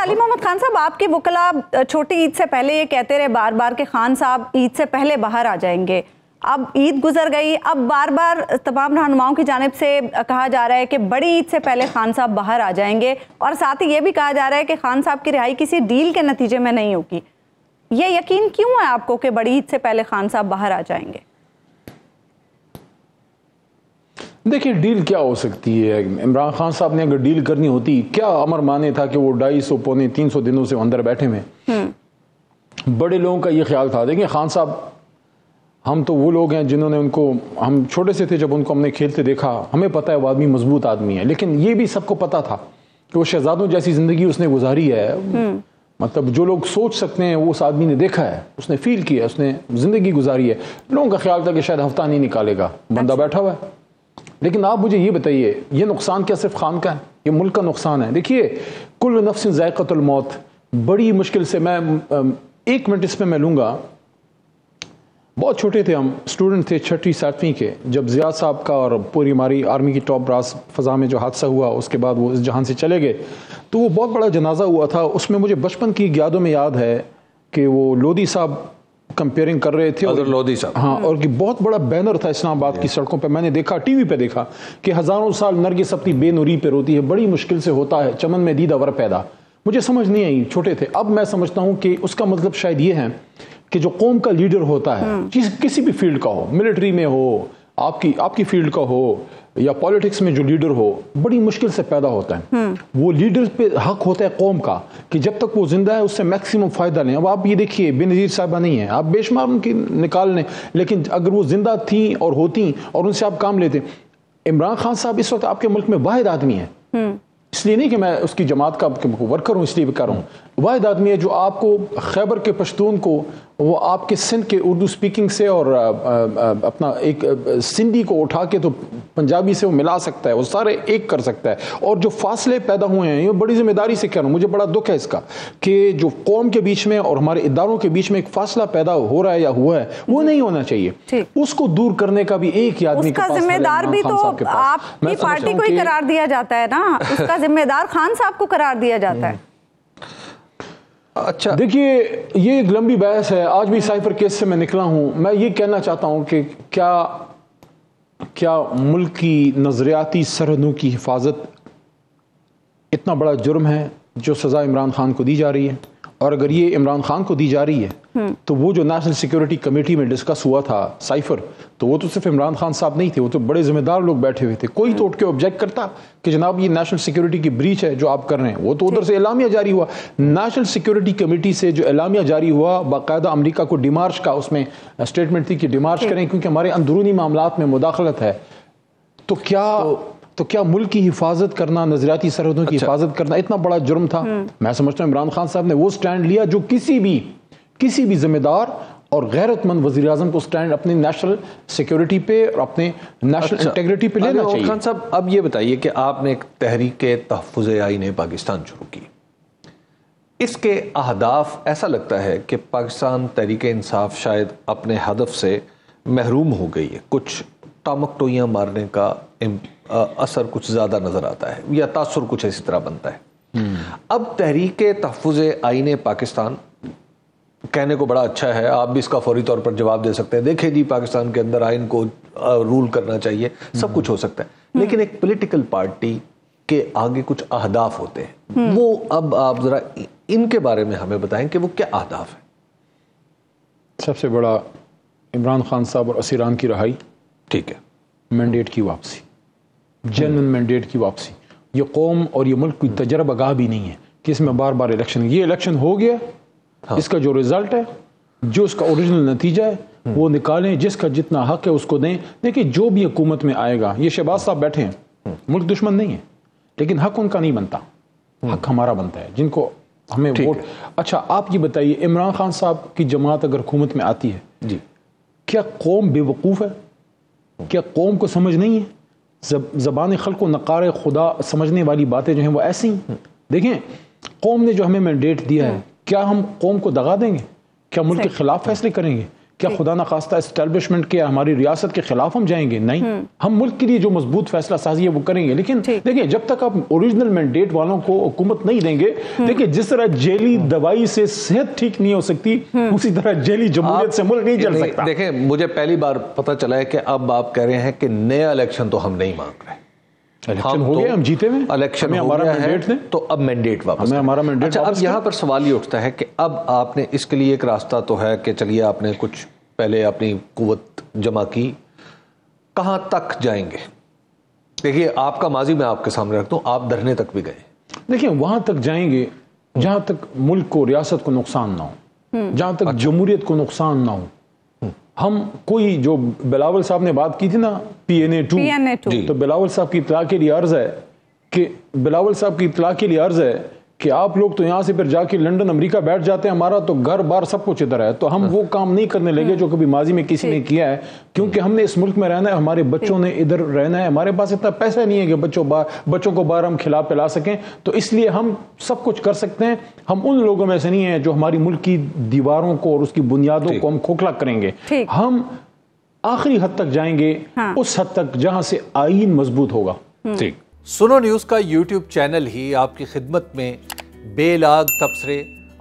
अच्छा अली मोहम्मद खान साहब, आपके वकला छोटी ईद से पहले ये कहते रहे बार बार के खान साहब ईद से पहले बाहर आ जाएंगे। अब ईद गुजर गई, अब बार बार तमाम रहनुमाओं की जानिब से कहा जा रहा है कि बड़ी ईद से पहले खान साहब बाहर आ जाएंगे और साथ ही ये भी कहा जा रहा है कि खान साहब की रिहाई किसी डील के नतीजे में नहीं होगी। ये यकीन क्यों है आपको कि बड़ी ईद से पहले खान साहब बाहर आ जाएंगे? देखिए डील क्या हो सकती है, इमरान खान साहब ने अगर डील करनी होती, क्या अमर माने था कि वो 250-300 दिनों से अंदर बैठे हुए। बड़े लोगों का ये ख्याल था, देखिए खान साहब हम तो वो लोग हैं जिन्होंने उनको, हम छोटे से थे जब उनको हमने खेलते देखा, हमें पता है वो आदमी मजबूत आदमी है, लेकिन ये भी सबको पता था कि वो शहजादों जैसी जिंदगी उसने गुजारी है। मतलब जो लोग सोच सकते हैं वो उस आदमी ने देखा है, उसने फील किया, उसने जिंदगी गुजारी है। लोगों का ख्याल था कि शायद हफ्ता नहीं निकालेगा, बंदा बैठा हुआ है। लेकिन आप मुझे ये बताइए, ये नुकसान क्या सिर्फ खान का है? ये मुल्क का नुकसान है। देखिए कुल नफ्सिन ज़ायक़तुल मौत, बड़ी मुश्किल से, मैं एक मिनट इसमें मैं लूँगा, बहुत छोटे थे हम, स्टूडेंट थे 6वीं 7वीं के, जब ज़िया साहब का और पूरी हमारी आर्मी की टॉप ब्रास फ़ज़ा में जो हादसा हुआ, उसके बाद वो इस जहान से चले गए, तो वो बहुत बड़ा जनाजा हुआ था। उसमें मुझे बचपन की यादों में याद है कि वो लोधी साहब कंपेयरिंग कर रहे थे, लोधी साहब, हाँ, और कि बहुत बड़ा बैनर था इस्लामाबाद की सड़कों पे, मैंने देखा टीवी पे देखा कि हजारों साल नरगिस अपनी बेनूरी पे रोती है, बड़ी मुश्किल से होता है चमन में दीदावर पैदा। मुझे समझ नहीं आई, छोटे थे। अब मैं समझता हूँ कि उसका मतलब शायद ये है कि जो कौम का लीडर होता है, किसी भी फील्ड का हो, मिलिट्री में हो, आपकी फील्ड का हो या पॉलिटिक्स में जो लीडर हो, बड़ी मुश्किल से पैदा होता है। वो लीडर पे हक होता है कौम का कि जब तक वो जिंदा है उससे मैक्सिमम फ़ायदा लें। अब आप ये देखिए बेनज़ीर साहिबा नहीं है, आप बेशुमार उनकी निकाल लें, लेकिन अगर वो जिंदा थी और होती और उनसे आप काम लेते। इमरान खान साहब इस वक्त आपके मुल्क में वाहिद आदमी है, इसलिए नहीं कि मैं उसकी जमात का वर्कर हूँ इसलिए भी कर रहा हूँ, वाहिद आदमी है जो आपको खैबर के पश्तून को, वो आपके सिंध के उर्दू स्पीकिंग से और अपना एक सिंधी को उठा के तो पंजाबी से वो मिला सकता है, वो सारे एक कर सकता है। और जो फासले पैदा हुए हैं, ये बड़ी जिम्मेदारी से कह रहा हूँ, मुझे बड़ा दुख है इसका कि जो कौम के बीच में और हमारे इदारों के बीच में एक फासला पैदा हो रहा है या हुआ है, वो नहीं होना चाहिए। उसको दूर करने का भी एक ही आदमी का जिम्मेदार भी तो आपकी पार्टी को ही करार दिया जाता है ना, उसका जिम्मेदार खान साहब को करार दिया जाता है। अच्छा देखिए ये एक लंबी बहस है, आज भी साइफर केस से मैं निकला हूं, मैं ये कहना चाहता हूं कि क्या मुल्क की नजरियाती सरहदों की हिफाजत इतना बड़ा जुर्म है जो सज़ा इमरान खान को दी जा रही है? और अगर ये इमरान खान को दी जा रही है तो वो जो नेशनल सिक्योरिटी कमेटी में डिस्कस हुआ था साइफर, तो वो तो सिर्फ इमरान खान साहब नहीं थे, वो तो बड़े जिम्मेदार लोग बैठे हुए थे। कोई तो उठ के ऑब्जेक्ट करता कि जनाब ये नेशनल सिक्योरिटी की ब्रीच है जो आप कर रहे हैं, वो तो उधर से एलामिया जारी हुआ, नेशनल सिक्योरिटी कमेटी से जो एलामिया जारी हुआ, बाकायदा अमरीका को डिमार्च का उसमें स्टेटमेंट थी कि डिमार्च करें क्योंकि हमारे अंदरूनी मामलात में मुदाखलत है। तो क्या मुल्क की हिफाजत करना, नजरियाती सरहदों की हिफाजत करना इतना बड़ा जुर्म था? मैं समझता हूँ इमरान खान साहब ने वो स्टैंड लिया जो किसी भी जिम्मेदार और गैरतमंद वज़ीर-ए-आज़म को स्टैंड अपने नेशनल सिक्योरिटी पे और अपने नेशनल इंटेग्रिटी पे लेना चाहिए। खान साहब अब ये बताइए कि आपने एक तहरीक तहफ़्फ़ुज़ आईन पाकिस्तान शुरू की, इसके अहदाफ, ऐसा लगता है कि पाकिस्तान तहरीक इंसाफ शायद अपने हदफ से महरूम हो गई है, कुछ टामक टोइयाँ मारने का असर कुछ ज़्यादा नज़र आता है या तासुर कुछ इसी तरह बनता है। अब तहरीक तहफ़्फ़ुज़ आईन पाकिस्तान कहने को बड़ा अच्छा है, आप भी इसका फौरी तौर पर जवाब दे सकते हैं, देखें जी पाकिस्तान के अंदर आइन को रूल करना चाहिए, सब कुछ हो सकता है, लेकिन एक पॉलिटिकल पार्टी के आगे कुछ अहदाफ होते हैं, वो अब आप जरा इनके बारे में हमें बताएं कि वो क्या अहदाफ है। सबसे बड़ा इमरान खान साहब और असीरान की रहाई, ठीक है, मैंडेट की वापसी, जनरल मैंडेट की वापसी, ये कौम और ये मुल्क कोई तजर्बा गाह भी नहीं है कि इसमें बार बार इलेक्शन, ये इलेक्शन हो गया, हाँ। इसका जो रिजल्ट है, जो इसका ओरिजिनल नतीजा है, वो निकालें, जिसका जितना हक है उसको दें। देखिए जो भी हुकूमत में आएगा, ये शहबाज साहब बैठे हैं, मुल्क दुश्मन नहीं है, लेकिन हक उनका नहीं बनता, हक हमारा बनता है जिनको हमें वोट। अच्छा आप ये बताइए इमरान खान साहब की जमात अगर हुकूमत में आती है जी, क्या कौम बेवकूफ़ है? क्या कौम को समझ नहीं है? ज़बान खल्क़ नकार खुदा समझने वाली बातें जो हैं वो ऐसी ही। देखें कौम ने जो हमें मैंडेट दिया है, क्या हम कौम को दगा देंगे? क्या मुल्क के खिलाफ फैसले करेंगे? क्या खुदा न खास्ता एस्टैब्लिशमेंट के हमारी रियासत के खिलाफ हम जाएंगे? नहीं, हम मुल्क के लिए जो मजबूत फैसला साजी है वो करेंगे। लेकिन देखिए, जब तक आप ओरिजिनल मैंडेट वालों को हुकूमत नहीं देंगे, देखिए जिस तरह जेली दवाई से सेहत ठीक नहीं हो सकती, उसी तरह जेली जमहूरियत से मुल्क नहीं चल सकता। देखिए, मुझे पहली बार पता चला है कि अब आप कह रहे हैं कि नया इलेक्शन तो हम नहीं मांग रहे, इलेक्शन हो गया, हम जीते हुए इलेक्शन हमारा मैंडेट है, तो अब मैंडेट वापस हमारा मैंडेट। अच्छा, अब यहाँ पर सवाल ये उठता है कि अब आपने इसके लिए एक रास्ता तो है कि चलिए आपने कुछ पहले अपनी कुव्वत जमा की, कहाँ तक जाएंगे? देखिए, आपका माजी मैं आपके सामने रखता हूँ, आप धरने तक भी गए। देखिए, वहां तक जाएंगे जहां तक मुल्क को, रियासत को नुकसान ना हो, जहां तक जमहूरियत को नुकसान ना हो। हम कोई जो बिलावल साहब ने बात की थी ना PNA 2, तो बिलावल साहब की इतला के लिए अर्ज है कि आप लोग तो यहाँ से फिर जाके लंदन अमेरिका बैठ जाते हैं, हमारा तो घर बार सब कुछ इधर है। तो हम वो काम नहीं करने लगे जो कभी माजी में किसी ने किया है, क्योंकि हमने इस मुल्क में रहना है, हमारे बच्चों ने इधर रहना है, हमारे पास इतना पैसा नहीं है कि बच्चों को बाहर हम खिला पिला सकें। तो इसलिए हम सब कुछ कर सकते हैं। हम उन लोगों में से नहीं है जो हमारी मुल्क की दीवारों को और उसकी बुनियादों को हम खोखला करेंगे। हम आखिरी हद तक जाएंगे, उस हद तक जहाँ से आईन मजबूत होगा। ठीक, सुनो न्यूज़ का यूट्यूब चैनल ही आपकी खिदमत में बेलाग तबसरे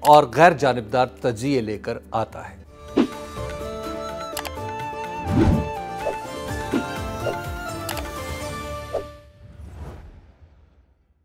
और गैर जानबदार तजिए लेकर आता है।